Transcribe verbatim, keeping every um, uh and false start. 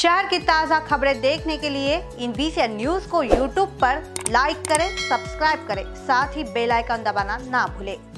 शहर की ताज़ा खबरें देखने के लिए इन बीसीएन न्यूज़ को यूट्यूब पर लाइक करें, सब्सक्राइब करें, साथ ही बेल आइकन दबाना ना भूलें।